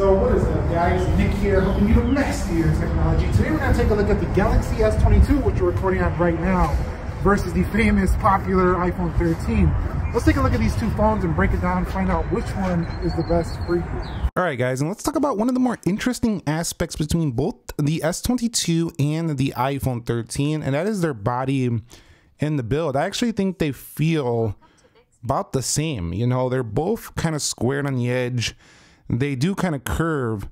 So what is up, guys? Nick here, helping you to master your technology. Today we're going to take a look at the Galaxy S22, which we're recording on right now, versus the famous, popular iPhone 13. Let's take a look at these two phones and break it down and find out which one is the best for you. All right, guys, and let's talk about one of the more interesting aspects between both the S22 and the iPhone 13, and that is their body and the build. I actually think they feel about the same. You know, they're both kind of squared on the edge. They do kind of curve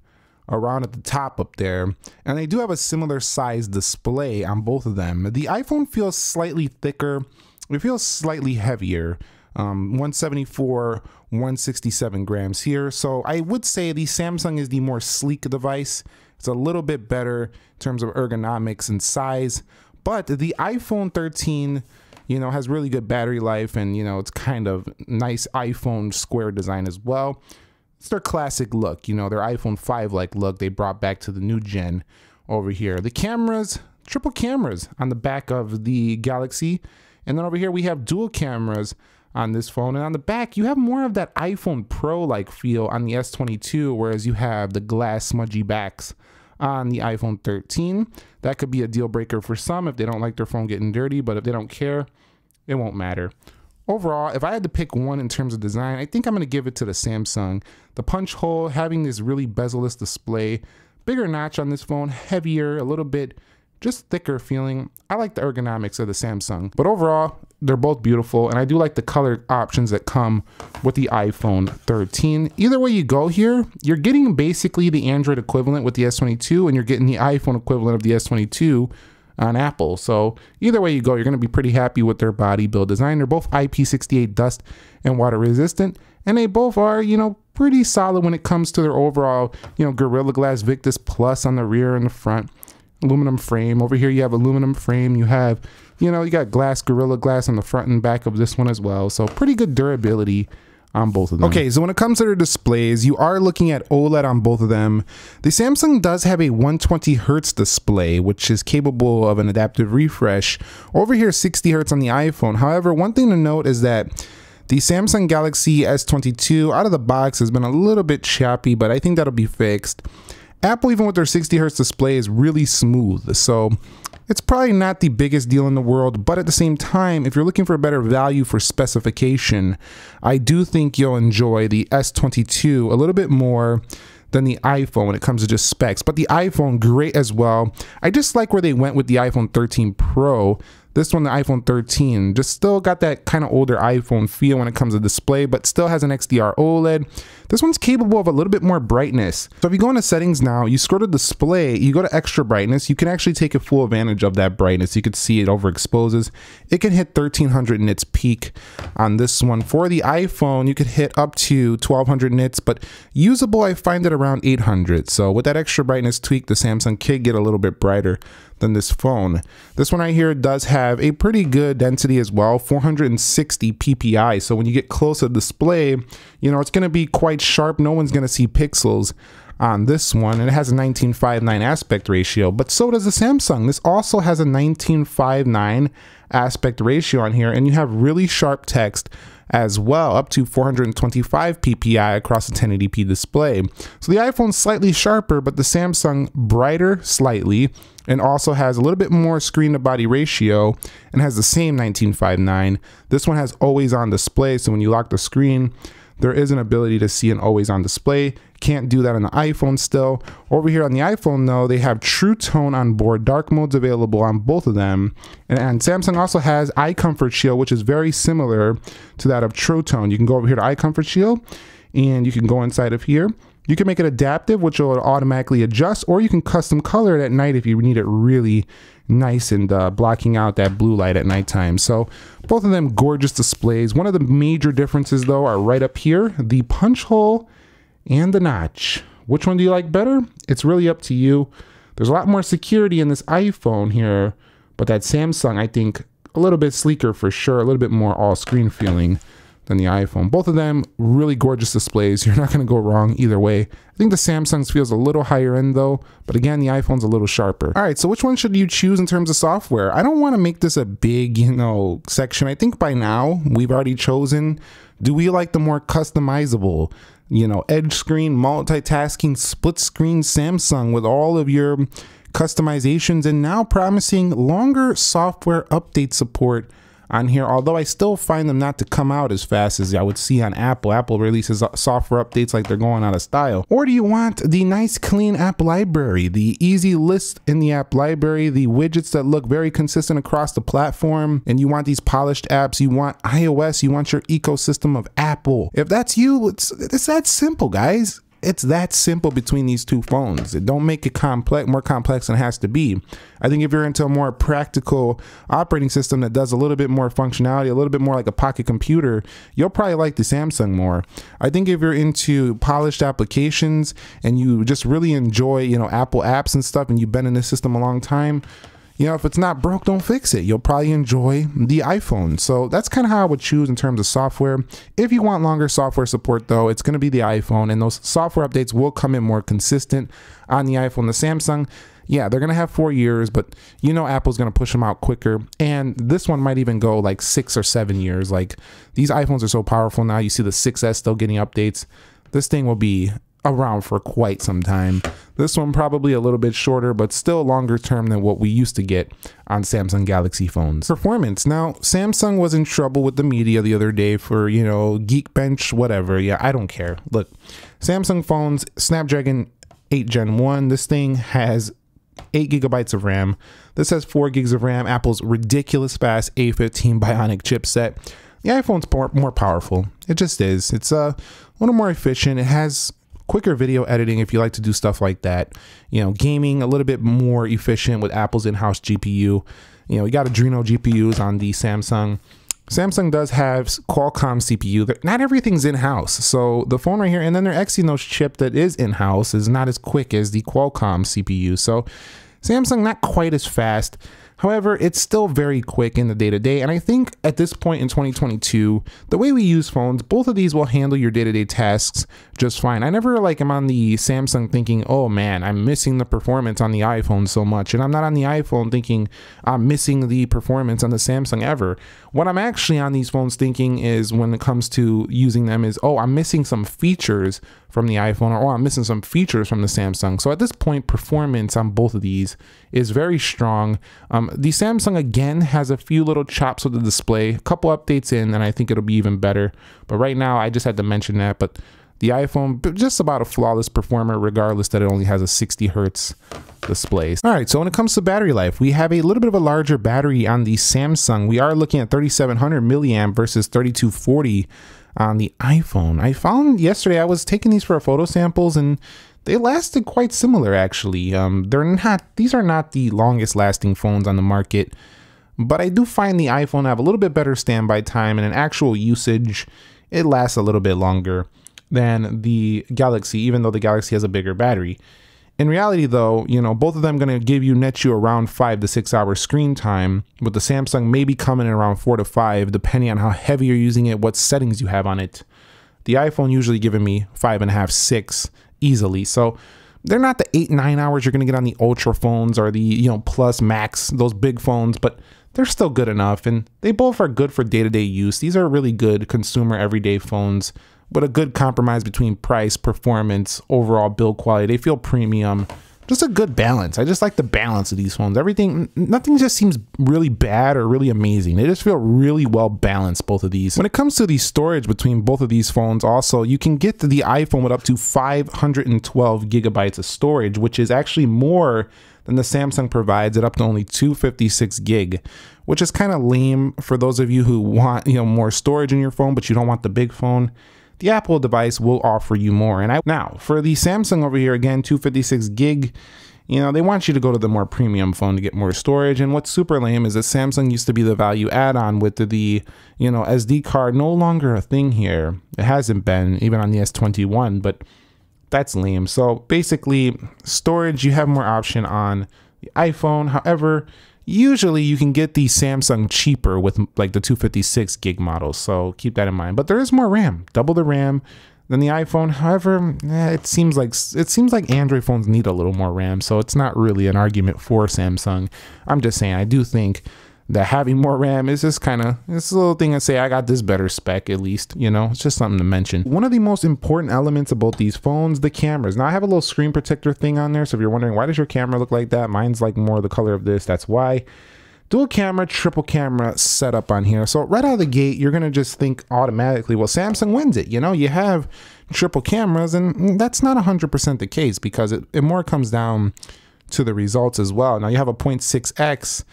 around at the top up there, and they do have a similar size display on both of them. The iPhone feels slightly thicker. It feels slightly heavier, 174, 167 grams here. So I would say the Samsung is the more sleek device. It's a little bit better in terms of ergonomics and size, but the iPhone 13, you know, has really good battery life, and, you know, it's kind of nice iPhone square design as well. It's their classic look, you know, their iPhone 5 like look they brought back to the new gen over here. The cameras, triple cameras on the back of the Galaxy. And then over here we have dual cameras on this phone. And on the back, you have more of that iPhone Pro like feel on the S22, whereas you have the glass smudgy backs on the iPhone 13. That could be a deal breaker for some if they don't like their phone getting dirty, but if they don't care, it won't matter. Overall, if I had to pick one in terms of design, I think I'm going to give it to the Samsung. The punch hole, having this really bezel-less display, bigger notch on this phone, heavier, a little bit just thicker feeling. I like the ergonomics of the Samsung. But overall, they're both beautiful, and I do like the color options that come with the iPhone 13. Either way you go here, you're getting basically the Android equivalent with the S22, and you're getting the iPhone equivalent of the S22 on Apple. So either way you go, you're going to be pretty happy with their body build design. They're both IP68 dust and water resistant, and they both are, you know, pretty solid when it comes to their overall, you know, Gorilla Glass Victus Plus on the rear and the front, aluminum frame. Over here you have aluminum frame, you have, you know, you got glass, Gorilla Glass on the front and back of this one as well. So pretty good durability on both of them. Okay, so when it comes to their displays, you are looking at OLED on both of them. The Samsung does have a 120 hertz display, which is capable of an adaptive refresh. Over here, 60 hertz on the iPhone. However, one thing to note is that the Samsung Galaxy S22 out of the box has been a little bit choppy, but I think that'll be fixed. Apple, even with their 60 hertz display, is really smooth. So it's probably not the biggest deal in the world, but at the same time, if you're looking for a better value for specification, I do think you'll enjoy the S22 a little bit more than the iPhone when it comes to just specs. But the iPhone, great as well. I just like where they went with the iPhone 13 Pro. This one, the iPhone 13, just still got that kind of older iPhone feel when it comes to display, but still has an XDR OLED. This one's capable of a little bit more brightness. So if you go into settings now, you scroll to display, you go to extra brightness, you can actually take a full advantage of that brightness. You can see it overexposes. It can hit 1300 nits peak on this one. For the iPhone, you could hit up to 1200 nits, but usable, I find it around 800. So with that extra brightness tweak, the Samsung could get a little bit brighter than this phone. This one right here does have a pretty good density as well, 460 PPI. So when you get close to the display, you know, it's going to be quite sharp. No one's going to see pixels on this one. And it has a 19:5:9 aspect ratio, but so does the Samsung. This also has a 19:5:9 aspect ratio on here, and you have really sharp text as well, up to 425 PPI across a 1080p display. So the iPhone's slightly sharper, but the Samsung brighter slightly, and also has a little bit more screen to body ratio, and has the same 19:5:9. This one has always on display, so when you lock the screen, there is an ability to see an always on display. Can't do that on the iPhone still. Over here on the iPhone though, they have True Tone on board, dark modes available on both of them. And Samsung also has Eye Comfort Shield, which is very similar to that of True Tone. You can go over here to Eye Comfort Shield, and you can go inside of here. You can make it adaptive, which will automatically adjust, or you can custom color it at night if you need it really nice and blocking out that blue light at nighttime. So both of them gorgeous displays. One of the major differences though are right up here, the punch hole and the notch. Which one do you like better? It's really up to you. There's a lot more security in this iPhone here, but that Samsung, I think, a little bit sleeker for sure, a little bit more all-screen feeling than the iPhone. Both of them really gorgeous displays. You're not going to go wrong either way. I think the Samsung's feels a little higher end though, but again, the iPhone's a little sharper. All right, so which one should you choose in terms of software? I don't want to make this a big, you know, section. I think by now we've already chosen. Do we like the more customizable edge screen, multitasking, split screen Samsung with all of your customizations, and now promising longer software update support on here, although I still find them not to come out as fast as I would see on Apple. Apple releases software updates like they're going out of style. Or do you want the nice clean app library, the easy list in the app library, the widgets that look very consistent across the platform, and you want these polished apps, you want iOS, you want your ecosystem of Apple. If that's you, it's that simple, guys. It's that simple between these two phones. It don't make it complex, more complex than it has to be. I think if you're into a more practical operating system that does a little bit more functionality, a little bit more like a pocket computer, you'll probably like the Samsung more. I think if you're into polished applications and you just really enjoy, Apple apps and stuff, and you've been in this system a long time, if it's not broke, don't fix it. You'll probably enjoy the iPhone. So that's kind of how I would choose in terms of software. If you want longer software support though, it's going to be the iPhone, and those software updates will come in more consistent on the iPhone. The Samsung, yeah, they're going to have 4 years, but Apple's going to push them out quicker. And this one might even go like 6 or 7 years. Like, these iPhones are so powerful now. You see the 6S still getting updates. This thing will be around for quite some time. This one probably a little bit shorter, but still longer term than what we used to get on Samsung Galaxy phones. Performance. Now, Samsung was in trouble with the media the other day for, Geekbench, whatever. Yeah, I don't care. Look, Samsung phones, Snapdragon 8 Gen 1. This thing has 8 GB of RAM. This has 4 GB of RAM. Apple's ridiculous fast A15 Bionic chipset. The iPhone's more powerful. It just is. It's a little more efficient. It has quicker video editing if you like to do stuff like that. Gaming a little bit more efficient with Apple's in-house GPU. We got Adreno GPUs on the Samsung. Samsung does have Qualcomm CPU. Not everything's in-house. So the phone right here, and then their Exynos chip that is in-house is not as quick as the Qualcomm CPU. So Samsung not quite as fast. However, it's still very quick in the day-to-day, and I think at this point in 2022, the way we use phones, both of these will handle your day-to-day tasks just fine. I never am on the Samsung thinking, oh man, I'm missing the performance on the iPhone so much, and I'm not on the iPhone thinking I'm missing the performance on the Samsung ever. What I'm actually on these phones thinking is, when it comes to using them, is, oh, I'm missing some features from the iPhone, or oh, I'm missing some features from the Samsung. So at this point, performance on both of these is very strong. The Samsung again has a few little chops with the display, a couple updates in, and I think it'll be even better. But right now, I just had to mention that. But the iPhone, just about a flawless performer, regardless that it only has a 60 Hz display. All right, so when it comes to battery life, we have a little bit of a larger battery on the Samsung. We are looking at 3,700 milliamp versus 3,240 on the iPhone. I found yesterday, I was taking these for photo samples, and they lasted quite similar, actually. These are not the longest lasting phones on the market, but I do find the iPhone have a little bit better standby time, and in actual usage, it lasts a little bit longer than the Galaxy, even though the Galaxy has a bigger battery. In reality though, both of them gonna net you around 5 to 6 hour screen time, with the Samsung maybe coming in around 4 to 5, depending on how heavy you're using it, what settings you have on it. The iPhone usually giving me 5.5, 6 easily. So they're not the 8, 9 hours you're gonna get on the Ultra phones or the Plus, Max, those big phones, but they're still good enough, and they both are good for day-to-day use. These are really good consumer everyday phones, but a good compromise between price, performance, overall build quality. They feel premium, just a good balance. I just like the balance of these phones. Nothing just seems really bad or really amazing. They just feel really well balanced, both of these. When it comes to the storage between both of these phones also, you can get the iPhone with up to 512 GB of storage, which is actually more than the Samsung provides at up to only 256 GB, which is kind of lame for those of you who want more storage in your phone, but you don't want the big phone. The Apple device will offer you more. Now, for the Samsung over here, again, 256 GB, they want you to go to the more premium phone to get more storage. And what's super lame is that Samsung used to be the value add-on with the SD card, no longer a thing here. It hasn't been, even on the S21, but that's lame. So basically, storage, you have more option on the iPhone. However, usually you can get the Samsung cheaper with like the 256 GB models, so keep that in mind. But there is more RAM, double the RAM than the iPhone. However, it seems like Android phones need a little more RAM, so it's not really an argument for Samsung. I'm just saying, I do think that having more RAM is just kind of, it's a little thing to say, I got this better spec at least, you know, it's just something to mention. One of the most important elements about these phones, the cameras. Now I have a little screen protector thing on there. So if you're wondering, why does your camera look like that? Mine's like more the color of this, that's why. Dual camera, triple camera setup on here. So right out of the gate, you're gonna just think automatically, well, Samsung wins it, you know, you have triple cameras, and that's not 100% the case because it more comes down to the results as well. Now you have a 0.6x,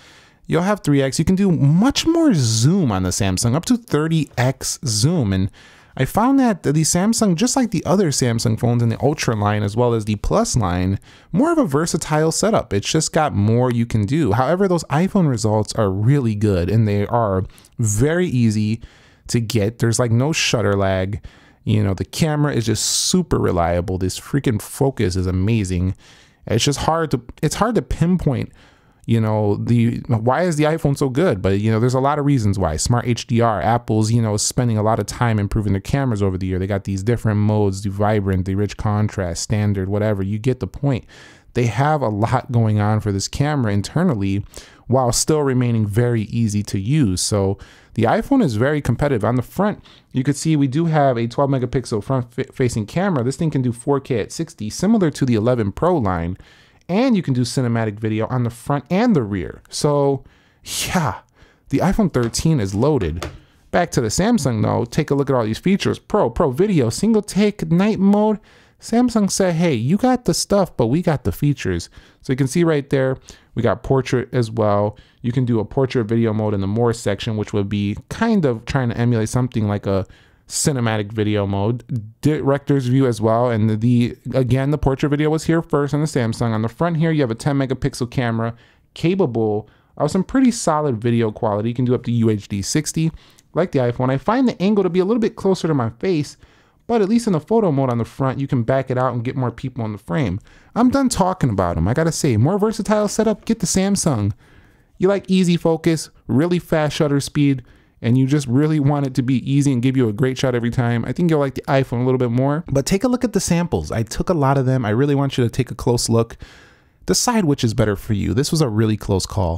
you'll have 3x, you can do much more zoom on the Samsung, up to 30x zoom. And I found that the Samsung, just like the other Samsung phones in the Ultra line as well as the Plus line, more of a versatile setup. It's just got more you can do. However, those iPhone results are really good and they are very easy to get. There's like no shutter lag. You know, the camera is just super reliable. This freaking focus is amazing. It's just hard to pinpoint, you know, why is the iPhone so good? But, you know, there's a lot of reasons why. Smart HDR, Apple's, you know, spending a lot of time improving their cameras over the year. They got these different modes, the vibrant, the rich contrast, standard, whatever. You get the point. They have a lot going on for this camera internally while still remaining very easy to use. So the iPhone is very competitive. On the front, you could see we do have a 12 megapixel front-facing camera. This thing can do 4K at 60, similar to the 11 Pro line. And you can do cinematic video on the front and the rear. So yeah, the iPhone 13 is loaded. Back to the Samsung though, take a look at all these features. Pro video, single take, night mode. Samsung said, hey, you got the stuff, but we got the features. So you can see right there, we got portrait as well. You can do a portrait video mode in the more section, which would be kind of trying to emulate something like a cinematic video mode, director's view as well. And again, the portrait video was here first on the Samsung. On the front here, you have a 10 megapixel camera capable of some pretty solid video quality. You can do up to UHD 60, like the iPhone. I find the angle to be a little bit closer to my face, but at least in the photo mode on the front, you can back it out and get more people in the frame. I'm done talking about them. I gotta say, more versatile setup, get the Samsung. You like easy focus, really fast shutter speed, and you just really want it to be easy and give you a great shot every time, I think you'll like the iPhone a little bit more. But take a look at the samples. I took a lot of them. I really want you to take a close look. Decide which is better for you. This was a really close call.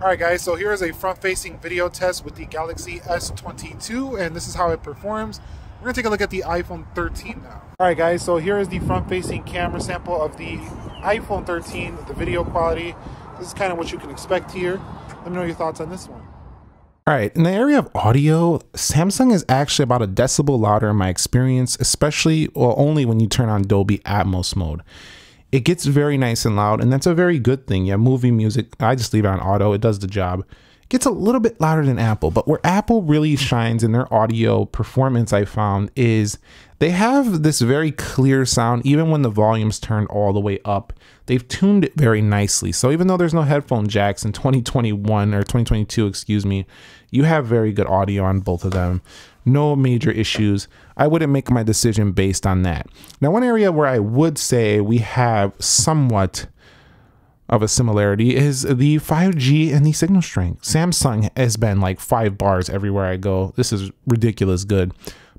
Alright guys, so here is a front-facing video test with the Galaxy S22, and this is how it performs. We're going to take a look at the iPhone 13 now. Alright guys, so here is the front-facing camera sample of the iPhone 13, the video quality. This is kind of what you can expect here. Let me know your thoughts on this one. All right, in the area of audio, Samsung is actually about a decibel louder in my experience, especially, well, only when you turn on Dolby Atmos mode. It gets very nice and loud, and that's a very good thing. Yeah, movie music, I just leave it on auto, it does the job. It gets a little bit louder than Apple, but where Apple really shines in their audio performance, I found, is they have this very clear sound, even when the volume's turned all the way up. They've tuned it very nicely. So even though there's no headphone jacks in 2021 or 2022, excuse me, you have very good audio on both of them. No major issues. I wouldn't make my decision based on that. Now, one area where I would say we have somewhat of a similarity is the 5G and the signal strength. Samsung has been like 5 bars everywhere I go. This is ridiculous good.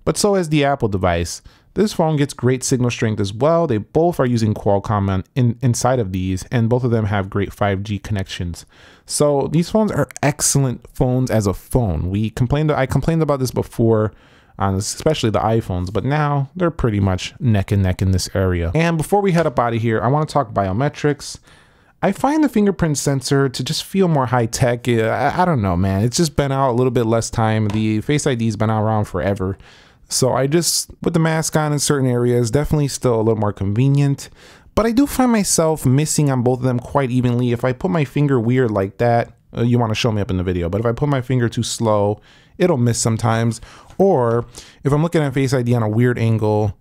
But so is the Apple device. This phone gets great signal strength as well. They both are using Qualcomm inside of these, and both of them have great 5G connections. So these phones are excellent phones as a phone. I complained about this before on especially the iPhones, but now they're pretty much neck and neck in this area. And before we head up out of here, I want to talk biometrics. I find the fingerprint sensor to just feel more high tech. I don't know, man. It's just been out a little bit less time. The Face ID's been out around forever. So I just put the mask on in certain areas, definitely still a little more convenient, but I do find myself missing on both of them quite evenly. If I put my finger weird like that, you want to show me up in the video, but if I put my finger too slow, it'll miss sometimes. Or if I'm looking at Face ID on a weird angle,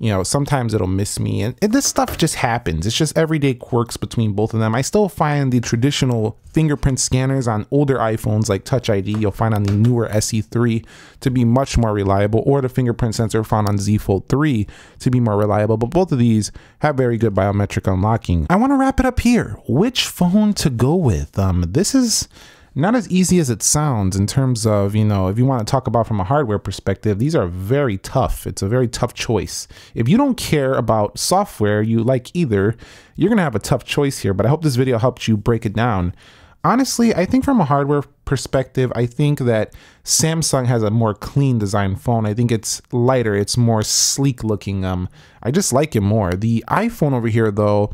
you know, sometimes it'll miss me. And this stuff just happens. It's just everyday quirks between both of them. I still find the traditional fingerprint scanners on older iPhones like Touch ID, you'll find on the newer SE3 to be much more reliable, or the fingerprint sensor found on Z Fold 3 to be more reliable. But both of these have very good biometric unlocking. I want to wrap it up here. Which phone to go with? This is not as easy as it sounds in terms of, you know, if you want to talk about from a hardware perspective, these are very tough. It's a very tough choice. If you don't care about software you like either, you're going to have a tough choice here, but I hope this video helped you break it down. Honestly, I think from a hardware perspective, I think that Samsung has a more clean design phone. I think it's lighter. It's more sleek looking. I just like it more. The iPhone over here, though,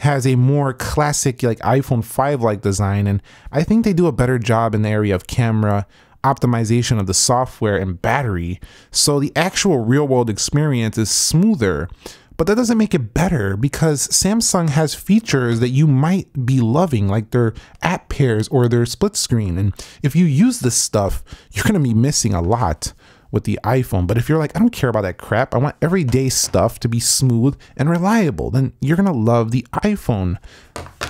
has a more classic like iPhone 5 like design, and I think they do a better job in the area of camera, optimization of the software and battery. So the actual real world experience is smoother, but that doesn't make it better because Samsung has features that you might be loving, like their app pairs or their split screen. And if you use this stuff, you're gonna be missing a lot with the iPhone. But if you're like, I don't care about that crap, I want everyday stuff to be smooth and reliable, then you're gonna love the iPhone.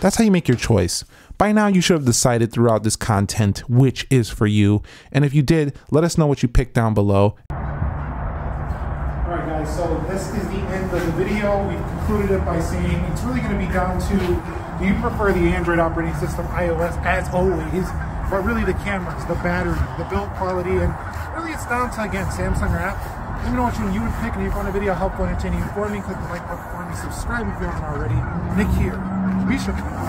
That's how you make your choice. By now, you should have decided throughout this content which is for you. And if you did, let us know what you picked down below. All right, guys, so this is the end of the video. We've concluded it by saying it's really gonna be down to, do you prefer the Android operating system, iOS, as always, but really the cameras, the battery, the build quality, and really it's down to, again, Samsung or Apple. Let me know what you would pick, and if you found the video helpful, entertaining, informing, click the like button for me, subscribe if you haven't already. Nick here. Be sure.